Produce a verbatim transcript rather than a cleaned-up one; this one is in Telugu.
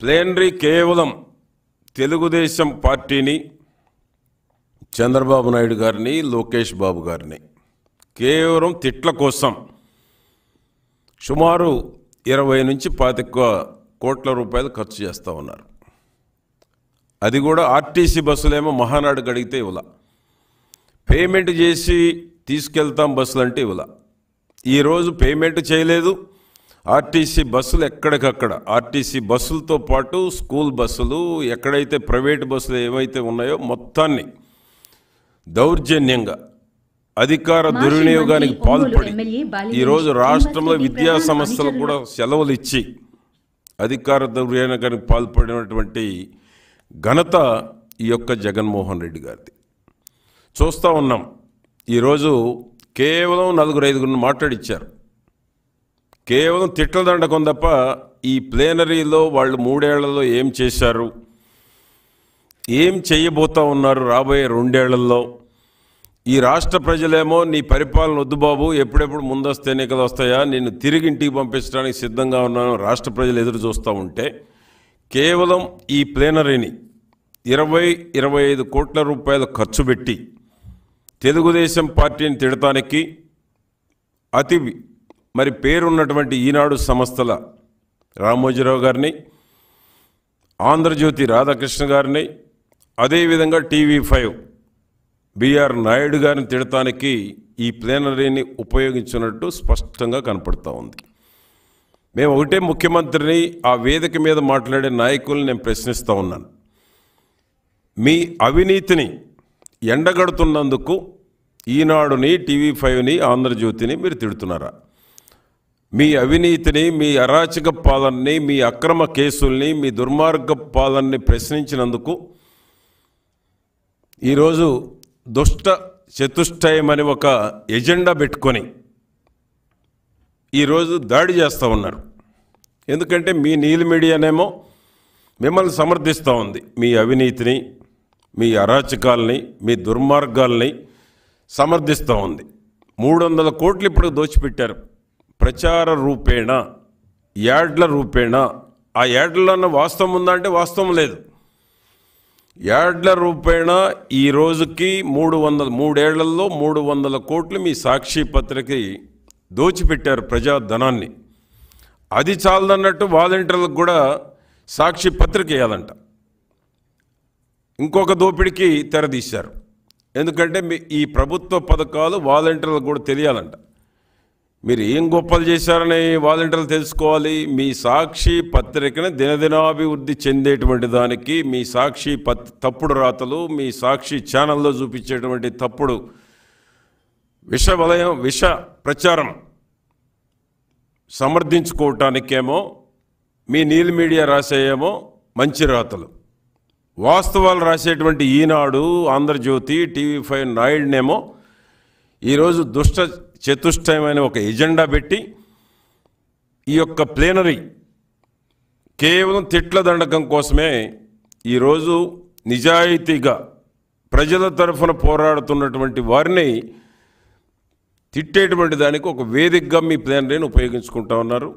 ప్లేనరీ కేవలం తెలుగుదేశం పార్టీని చంద్రబాబు నాయుడు గారిని లోకేష్ బాబు గారిని కేవలం తిట్ల కోసం సుమారు ఇరవై నుంచి పాతిక కోట్ల రూపాయలు ఖర్చు చేస్తా ఉన్నారు. అది కూడా ఆర్టీసీ బస్సులేమో మహానాడు గడిగితే ఇవ్వలా, పేమెంట్ చేసి తీసుకెళ్తాం బస్సులు అంటే ఇవ్వలా. ఈ రోజు పేమెంట్ చేయలేదు. ఆర్టీసీ బస్సులు ఎక్కడికక్కడ, ఆర్టీసీ బస్సులతో పాటు స్కూల్ బస్సులు, ఎక్కడైతే ప్రైవేట్ బస్సులు ఏవైతే ఉన్నాయో మొత్తాన్ని దౌర్జన్యంగా అధికార దుర్వినియోగానికి పాల్పడి ఈరోజు రాష్ట్రంలో విద్యా సంస్థలు కూడా సెలవులు ఇచ్చి అధికార దుర్వినియోగానికి పాల్పడినటువంటి ఘనత ఈ యొక్క జగన్మోహన్ రెడ్డి గారిది. చూస్తూ ఉన్నాం ఈరోజు కేవలం నలుగురు ఐదుగురిని మాట్లాడిచ్చారు, కేవలం తిట్ల దండకం తప్ప. ఈ ప్లేనరీలో వాళ్ళు మూడేళ్లలో ఏం చేశారు, ఏం చేయబోతా ఉన్నారు రాబోయే రెండేళ్లలో, ఈ రాష్ట్ర ప్రజలేమో నీ పరిపాలన వద్దు బాబు, ఎప్పుడెప్పుడు ముందస్తు ఎన్నికలు వస్తాయా, నేను తిరిగి ఇంటికి పంపించడానికి సిద్ధంగా ఉన్నాను రాష్ట్ర ప్రజలు ఎదురు చూస్తూ ఉంటే, కేవలం ఈ ప్లేనరీని ఇరవై ఇరవై ఐదు కోట్ల రూపాయలు ఖర్చు పెట్టి తెలుగుదేశం పార్టీని తిడటానికి అతి మరి పేరున్నటువంటి ఈనాడు సంస్థల రామోజీరావు గారిని, ఆంధ్రజ్యోతి రాధాకృష్ణ గారిని, అదేవిధంగా టీవీ ఫైవ్ బిఆర్ నాయుడు గారిని తిడటానికి ఈ ప్లేనరీని ఉపయోగించినట్టు స్పష్టంగా కనపడుతూ ఉంది. మేము ఒకటే ముఖ్యమంత్రిని, ఆ వేదిక మీద మాట్లాడే నాయకుల్ని నేను ప్రశ్నిస్తూ ఉన్నాను, మీ అవినీతిని ఎండగడుతున్నందుకు ఈనాడుని, టీవీ ఫైవ్ని, ఆంధ్రజ్యోతిని మీరు తిడుతున్నారా? మీ అవినీతిని, మీ అరాచక పాలనని, మీ అక్రమ కేసుల్ని, మీ దుర్మార్గ పాలనని ప్రశ్నించినందుకు ఈరోజు దుష్ట చతుష్టయం అని ఒక ఎజెండా పెట్టుకొని ఈరోజు దాడి చేస్తూ ఉన్నారు. ఎందుకంటే మీ నీలి మీడియానేమో మిమ్మల్ని సమర్థిస్తూ ఉంది, మీ అవినీతిని, మీ అరాచకాలని, మీ దుర్మార్గాల్ని సమర్థిస్తూ ఉంది. మూడు వందల కోట్లు ఇప్పుడు దోచిపెట్టారు ప్రచార రూపేణ, యాడ్ల రూపేణ. ఆ యాడ్లలో ఉన్న వాస్తవం ఉందా అంటే వాస్తవం లేదు. యాడ్ల రూపేణ ఈ రోజుకి మూడు వందల మూడేళ్లలో మూడు వందల కోట్లు మీ సాక్షి పత్రికకి దోచిపెట్టారు ప్రజాధనాన్ని. అది చాలదన్నట్టు వాలంటీర్లకు కూడా సాక్షి పత్రిక వేయాలంట. ఇంకొక దోపిడికి తెరదీశారు, ఎందుకంటే ఈ ప్రభుత్వ పథకాలు వాలంటీర్లకు కూడా తెలియాలంట. మీరు ఏం గొప్పలు చేశారని వాలంటీర్లు తెలుసుకోవాలి. మీ సాక్షి పత్రికను దినదినాభివృద్ధి చెందేటువంటి దానికి మీ సాక్షి పత్ తప్పుడు రాతలు, మీ సాక్షి ఛానల్లో చూపించేటువంటి తప్పుడు విష వలయం విష ప్రచారం సమర్థించుకోవటానికేమో మీ నీలి మీడియా రాసేయేమో మంచి రాతలు, వాస్తవాలు రాసేటువంటి ఈనాడు, ఆంధ్రజ్యోతి, టీవీ ఫైవ్ నాయుడినేమో ఈరోజు దుష్ట చతుష్టయమైన ఒక ఎజెండా పెట్టి ఈ యొక్క ప్లేనరీ కేవలం తిట్ల దండకం కోసమే ఈరోజు నిజాయితీగా ప్రజల తరఫున పోరాడుతున్నటువంటి వారిని తిట్టేటువంటి దానికి ఒక వేదికగా మీ ప్లేనరీని ఉపయోగించుకుంటా ఉన్నారు.